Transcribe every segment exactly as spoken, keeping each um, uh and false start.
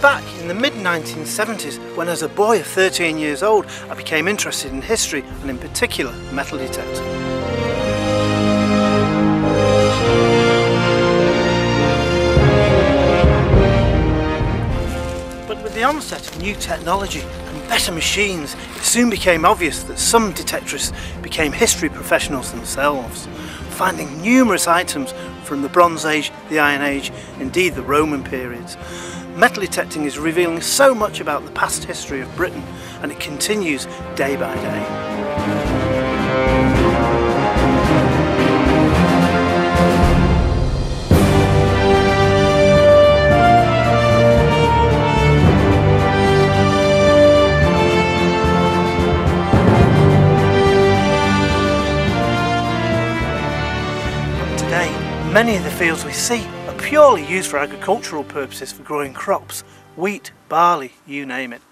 back in the mid nineteen seventies when, as a boy of thirteen years old, I became interested in history and in particular the metal detector. But with the onset of new technology and better machines, it soon became obvious that some detectorists became history professionals themselves, finding numerous items from the Bronze Age, the Iron Age, indeed the Roman periods. Metal detecting is revealing so much about the past history of Britain, and it continues day by day. Many of the fields we see are purely used for agricultural purposes, for growing crops, wheat, barley, you name it.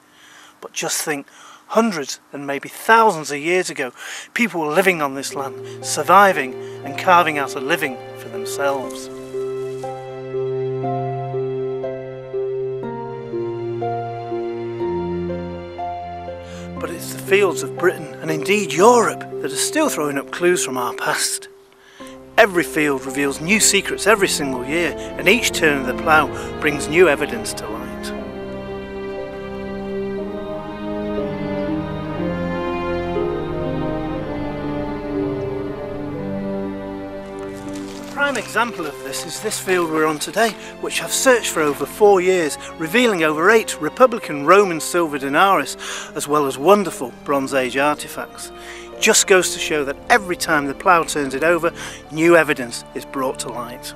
But just think, hundreds and maybe thousands of years ago, people were living on this land, surviving and carving out a living for themselves. But it's the fields of Britain, and indeed Europe, that are still throwing up clues from our past. Every field reveals new secrets every single year, and each turn of the plough brings new evidence to light. A prime example of this is this field we're on today, which I've searched for over four years, revealing over eight Republican Roman silver denarii, as well as wonderful Bronze Age artefacts. Just goes to show that every time the plough turns it over, new evidence is brought to light.